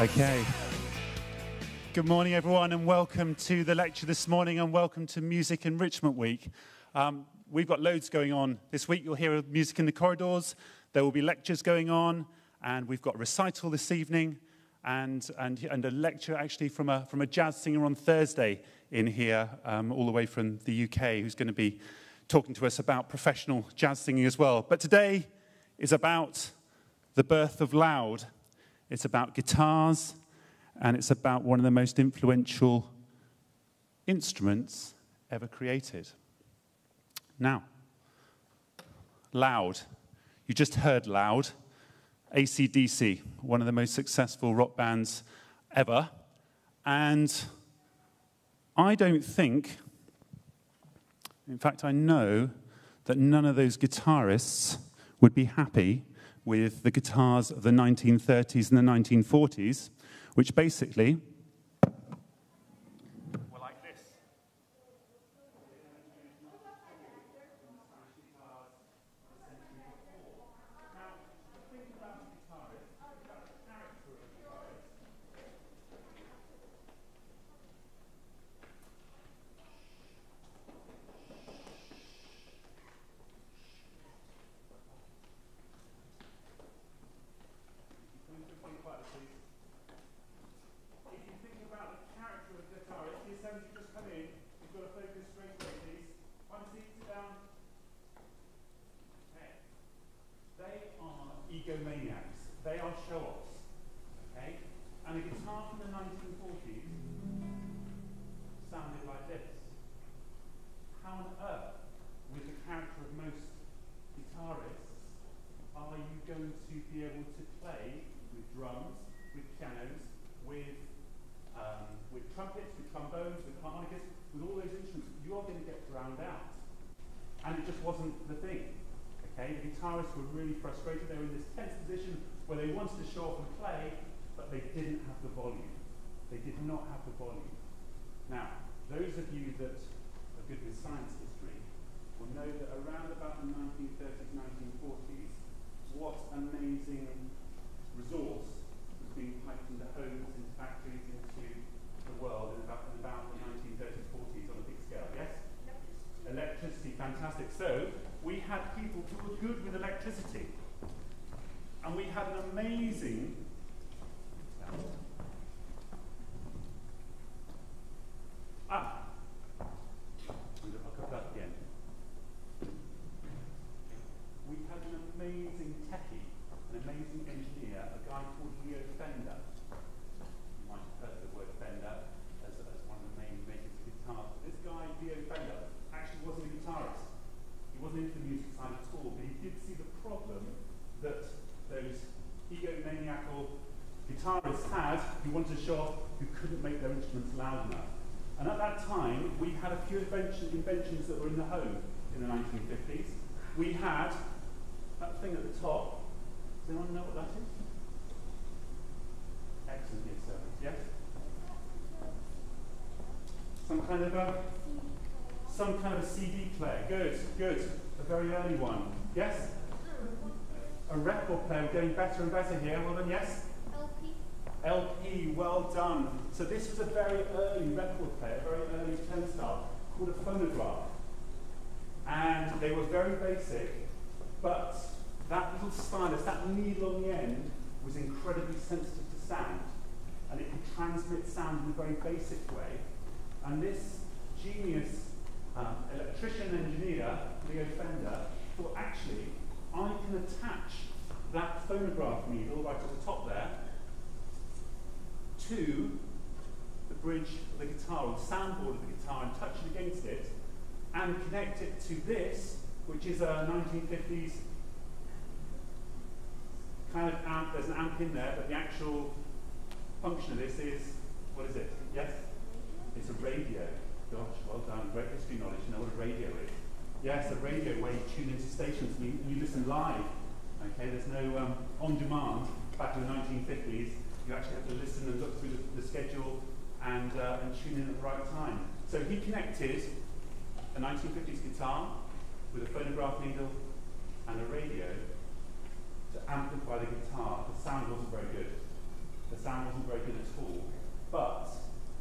Okay. Good morning, everyone, and welcome to the lecture this morning, and welcome to Music Enrichment Week. We've got loads going on this week. You'll hear music in the corridors. There will be lectures going on, and we've got a recital this evening, and a lecture actually from a jazz singer on Thursday in here, all the way from the UK, who's going to be talking to us about professional jazz singing as well. But today is about the birth of loud. It's about guitars, and it's about one of the most influential instruments ever created. Now, loud. You just heard loud. AC/DC, one of the most successful rock bands ever. And I don't think, in fact, I know that none of those guitarists would be happy with the guitars of the 1930s and the 1940s, which basically were like this. Inventions that were in the home in the 1950s. We had that thing at the top. Does anyone know what that is? Excellent, yes, sir. Yes? Some kind of a CD player. Good, good. A very early one. Yes? A record player. We're getting better and better here. Well done, yes? LP. LP, well done. So this was a very early record player, a very early turnstile, called a phonograph, and they were very basic, but that little stylus, that needle on the end, was incredibly sensitive to sound, and it could transmit sound in a very basic way. And this genius electrician engineer, Leo Fender, thought, actually, I can attach that phonograph needle right at the top there to the bridge of the guitar, or the soundboard of the guitar, and touch it against it, and connect it to this, which is a 1950s kind of amp. There's an amp in there, but the actual function of this is, what is it? Yes? It's a radio. Gosh, well done. Great history knowledge. You know what a radio is. Yes, a radio where you tune into stations and you listen live. Okay, there's no on-demand. Back in the 1950s, you actually have to listen and look through the schedule and tune in at the right time. So he connected a 1950s guitar with a phonograph needle and a radio to amplify the guitar. The sound wasn't very good. The sound wasn't very good at all, but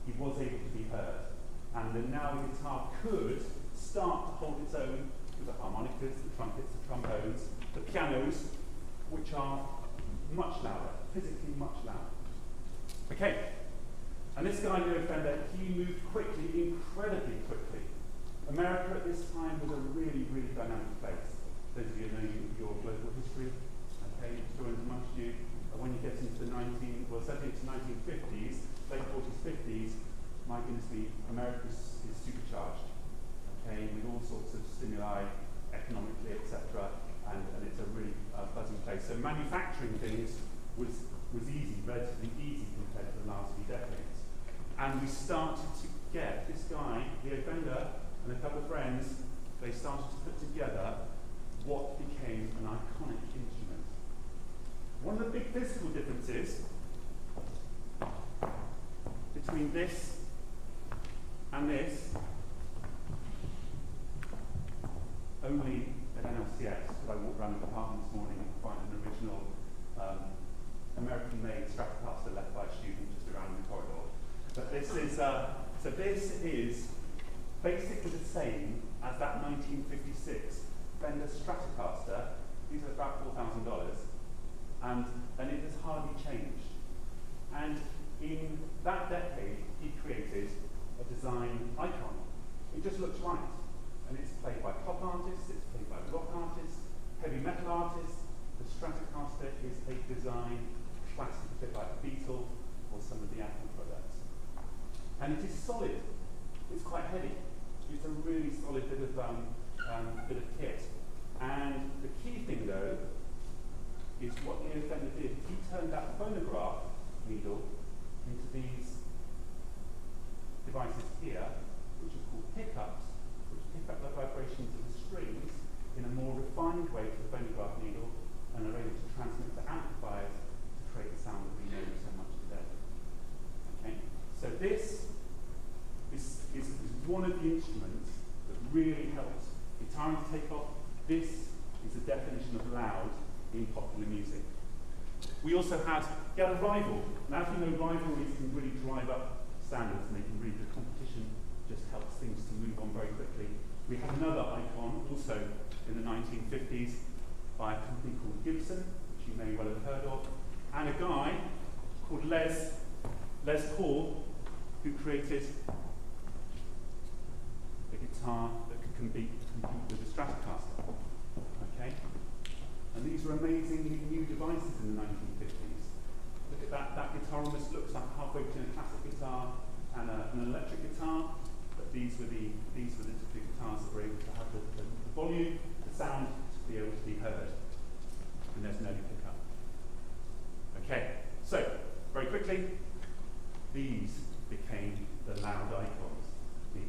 he was able to be heard. And the now guitar could start to hold its own with the harmonicas, the trumpets, the trombones, the pianos, which are much louder, physically much louder. Okay, and this guy, Leo Fender, he moved quickly, incredibly quickly. America at this time was a really, really dynamic place. Those of you who know your global history, okay, historians amongst you, when you get into the 1950s, late 40s, 50s, my goodness me, America is supercharged, okay, with all sorts of stimuli, economically, etc., and it's a really buzzing place. So manufacturing things was easy, relatively easy compared to the last few decades. And we started to get this guy, Leo Fender, and a couple of friends, they started to put together what became an iconic instrument. One of the big physical differences between this and this, only at NLCS, because I walked around the department this morning and found an original American-made Stratocaster left by a student just around the corridor. But this is, so this is basically the same as that 1956 Fender Stratocaster. These are about $4,000, and it has hardly changed. And in that decade, he created a design icon. It just looks right. And it's played by pop artists, it's played by rock artists, heavy metal artists. The Stratocaster is a design classic, a bit like Beatle or some of the Apple products. And it is solid. It's quite heavy. It's a really solid bit of kit. And the key thing, though, is what Leo Fender did. He turned that phonograph needle into these devices here, which are called pickups, which pick up the vibrations of the strings in a more refined way to the phonograph needle, and are able to transmit to amplifiers to create the sound that we know so much today. Okay, so this is one of the instruments that really helps guitar to take off. This is the definition of loud in popular music. We also had, a rival. Now, as you know, rivalries can really drive up standards, and they can really, the competition just helps things to move on very quickly. We had another icon also in the 1950s by a company called Gibson, which you may well have heard of, and a guy called Les Paul, who created a guitar that could compete with the Stratocaster. Okay? And these were amazingly new devices in the 1950s. Look at that, that guitar almost looks like halfway between a classic guitar and an electric guitar, but these were the guitars that were able to have the volume, the sound to be able to be heard. And there's no pickup. Okay, so very quickly, these became the loud icons,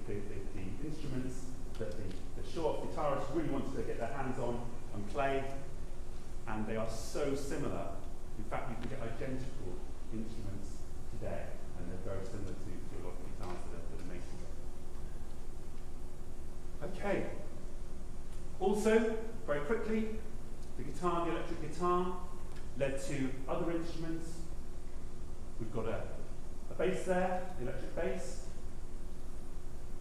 the instruments that the show-off guitarists really wanted to get their hands on and play. And they are so similar. In fact, you can get identical instruments today, and they're very similar to a lot of guitars that are made today. Okay. Also, very quickly, the electric guitar, led to other instruments. We've got a bass there, the electric bass.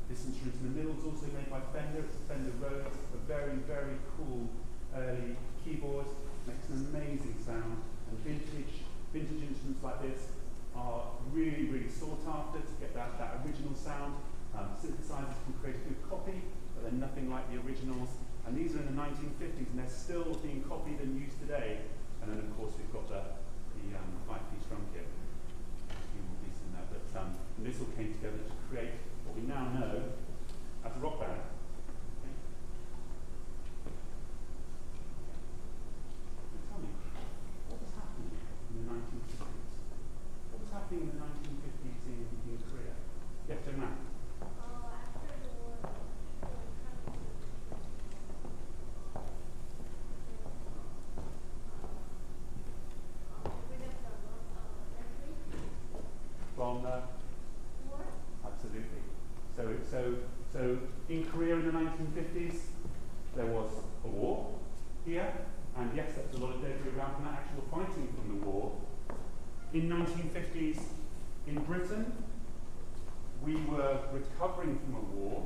This instrument in the middle is also made by Fender. It's a Fender Rhodes, a very, very cool early keyboard. Makes an amazing sound, and vintage instruments like this are really, really sought after to get that original sound. Synthesizers can create a good copy, but they're nothing like the originals. And these are in the 1950s, and they're still being copied and used today. And then, of course, we've got the 5-piece drum kit. And this all came together to create what we now know as a rock band. In the 1950s in Korea. Yes, Joe Matt? After the war, there were from the war? Absolutely. So in Korea in the 1950s, there was a war here, and yes, there's a lot of debris around from that actual fighting from the war. in 1950s in Britain, we were recovering from a war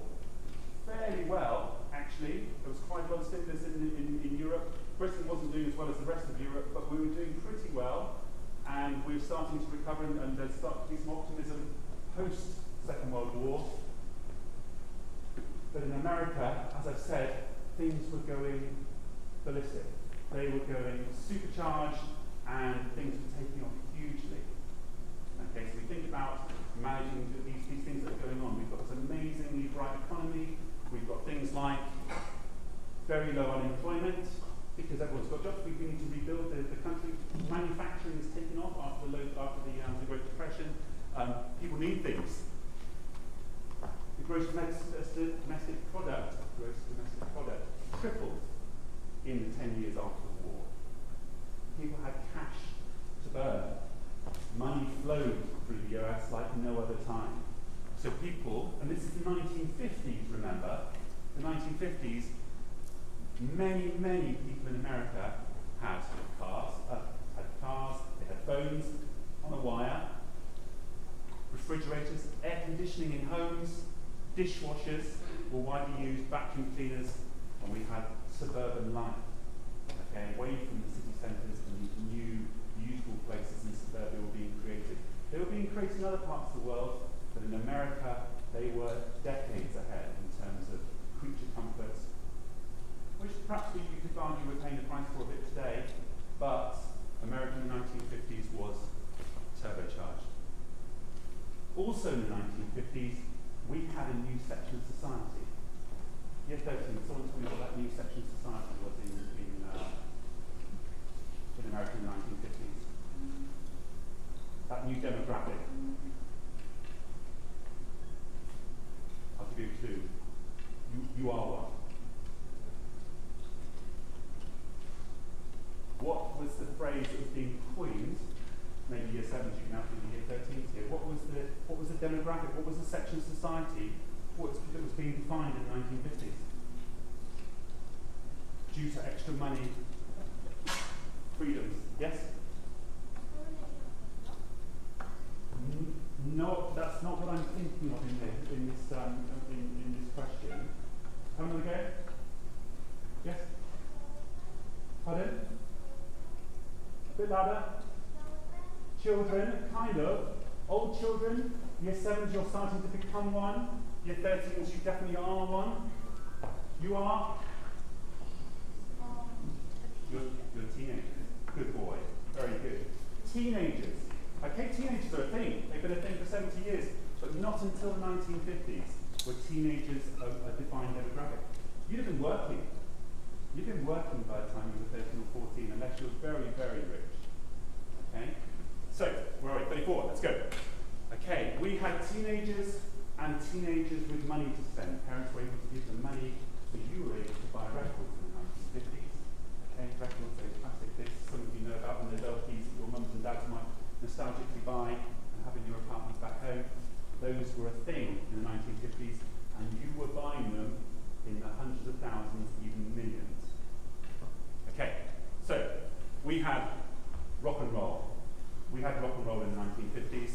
fairly well, actually. There was quite a lot of stimulus in Europe. Britain wasn't doing as well as the rest of Europe, but we were doing pretty well, and we were starting to recover, and there's starting to be some optimism post-Second World War. But in America, as I've said, things were going ballistic. They were going supercharged, and things were taking off hugely. Okay, so we think about managing these things that are going on. We've got this amazingly bright economy. We've got things like very low unemployment, because everyone's got jobs. We need to rebuild the country. Manufacturing is taking off after the Great Depression. People need things. The gross domestic product, tripled in the 10 years after the war. People had cash to burn. Money flowed through the US like no other time. So people, and this is the 1950s, remember, the 1950s, many, many people in America had cars, they had phones on a wire, refrigerators, air conditioning in homes, dishwashers were widely used, vacuum cleaners, and we had suburban life, okay, away from the city centres and these new, beautiful places in suburbia were being created. They were being created in other parts of the world, but in America they were decades ahead in terms of creature comforts, which perhaps you could argue we're paying the price for a bit today, but America in the 1950s was turbocharged. Also in the 1950s, we had a new section of society. Year 13, someone told me what that new section of society was in America in the 1950s. That new demographic. I'll give you a clue. You are one. What was the phrase that was being coined? Maybe year 7, you can now think of year 13 here. What was the demographic? What was the section of society that was being defined in the 1950s? Due to extra money, freedoms. Yes? No, that's not what I'm thinking of in this question. Have another go. Yes? Pardon? A bit louder. Children, kind of. Old children, year 7s you're starting to become one. Year 13s you definitely are one. You are? You're teenagers. Good boy. Very good. Teenagers. Okay, teenagers are a thing. They've been a thing for 70 years, but not until the 1950s were teenagers a defined demographic. You'd have been working. You've been working by the time you were 13 or 14, unless you were very, very rich. Okay? So, we're at 34, let's go. Okay, we had teenagers and teenagers with money to spend. Parents were able to give them money, so you were able to buy records in the 1950s. Okay, records, those classic discs, some of you know about them, those LPs that your mums and dads might nostalgically buy and have in your apartment back home. Those were a thing in the 1950s, and you were buying them in the hundreds of thousands, even millions. Okay, so we had rock and roll. We had rock and roll in the 1950s,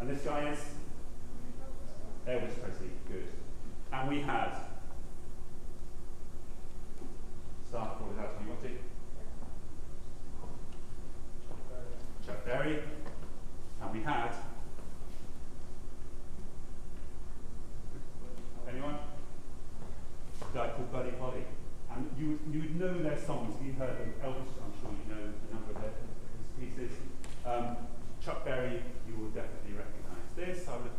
and this guy is Elvis Presley. Good. And we had start with that. Do you want to? Chuck Berry. And we had anyone? A guy called Buddy Holly. And you would know their songs. If you heard them, Elvis, I'm sure you know a number of his pieces. Chuck Berry, you will definitely recognise this, I would have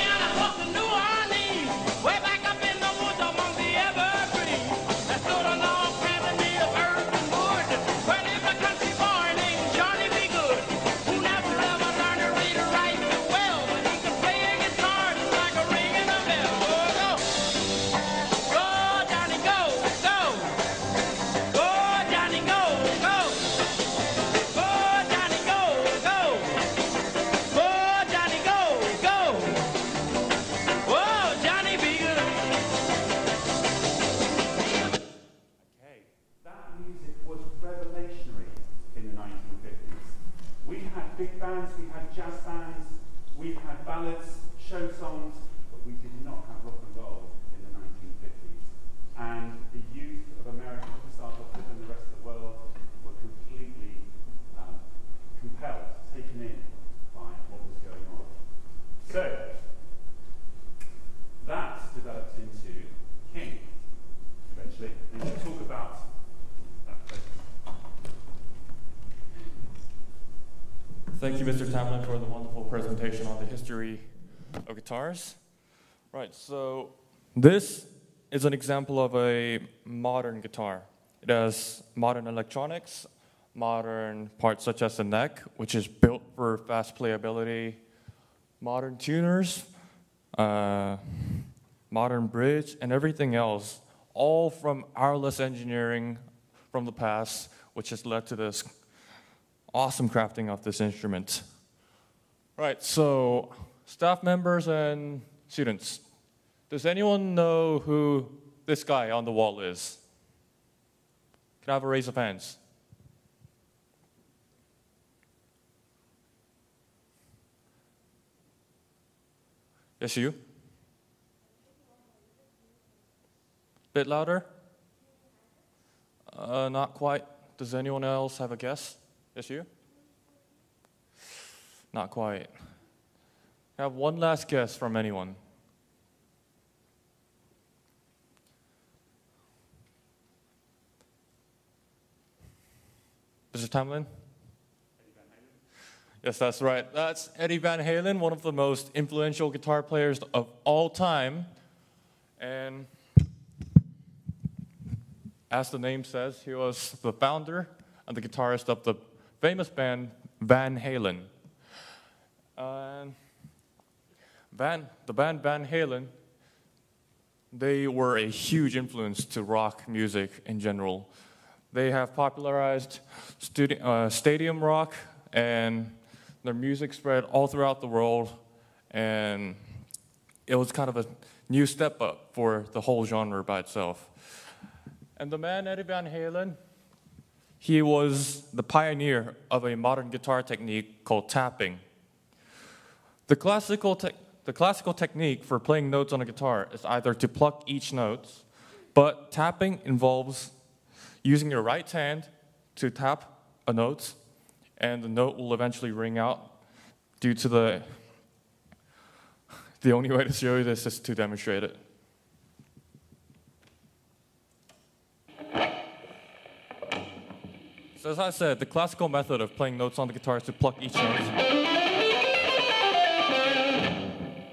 thought. Mr. Tamlin for the wonderful presentation on the history of guitars. Right, so this is an example of a modern guitar. It has modern electronics, modern parts such as the neck, which is built for fast playability, modern tuners, modern bridge, and everything else, all from hourless engineering from the past, which has led to this awesome crafting of this instrument. Right, so staff members and students, does anyone know who this guy on the wall is? Can I have a raise of hands? Yes, you? Bit louder? Not quite. Does anyone else have a guess? Yes, you? Not quite. I have one last guess from anyone. Mr. Tamlin? Yes, that's right. That's Eddie Van Halen, one of the most influential guitar players of all time. And as the name says, he was the founder and the guitarist of the famous band Van Halen. The band Van Halen, they were a huge influence to rock music in general. They have popularized stadium rock, and their music spread all throughout the world, and it was kind of a new step up for the whole genre by itself. And the man, Eddie Van Halen, he was the pioneer of a modern guitar technique called tapping. The classical technique for playing notes on a guitar is either to pluck each note, but tapping involves using your right hand to tap a note, and the note will eventually ring out due to the only way to show you this is to demonstrate it. So as I said, the classical method of playing notes on the guitar is to pluck each note.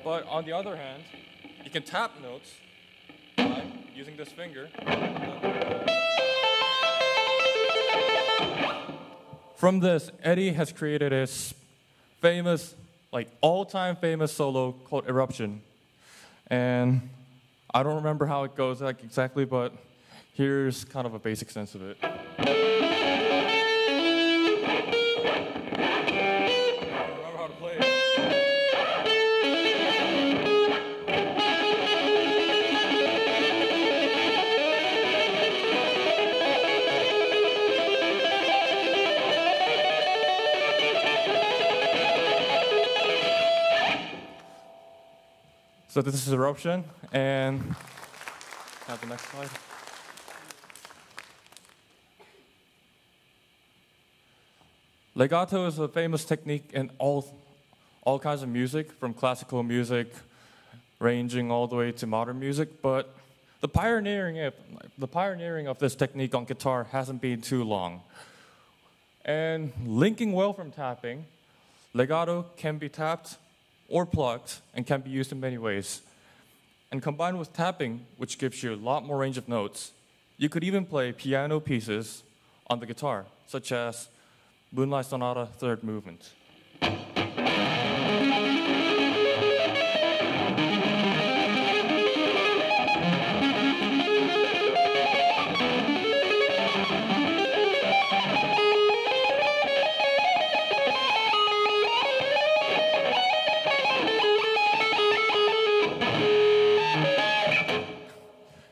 But on the other hand, you can tap notes by using this finger. From this, Eddie has created his famous, like all-time famous solo called Eruption. And I don't remember how it goes like exactly, but here's kind of a basic sense of it. I don't remember how to play it. So this is Eruption, and have the next slide. Legato is a famous technique in all kinds of music, from classical music, ranging all the way to modern music. But the pioneering of this technique on guitar hasn't been too long. And linking well from tapping, legato can be tapped or plucked, and can be used in many ways. And combined with tapping, which gives you a lot more range of notes, you could even play piano pieces on the guitar, such as Moonlight Sonata, Third Movement.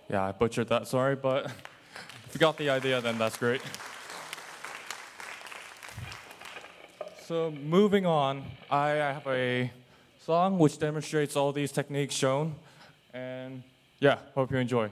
Yeah, I butchered that, sorry, but if you got the idea, then that's great. So moving on, I have a song which demonstrates all these techniques shown, and yeah, hope you enjoy.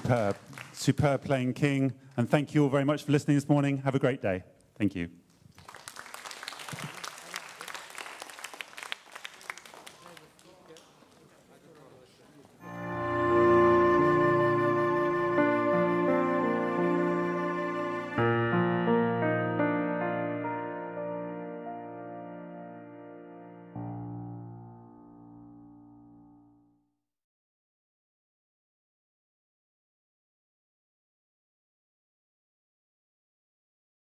Superb. Superb playing King. And thank you all very much for listening this morning. Have a great day. Thank you.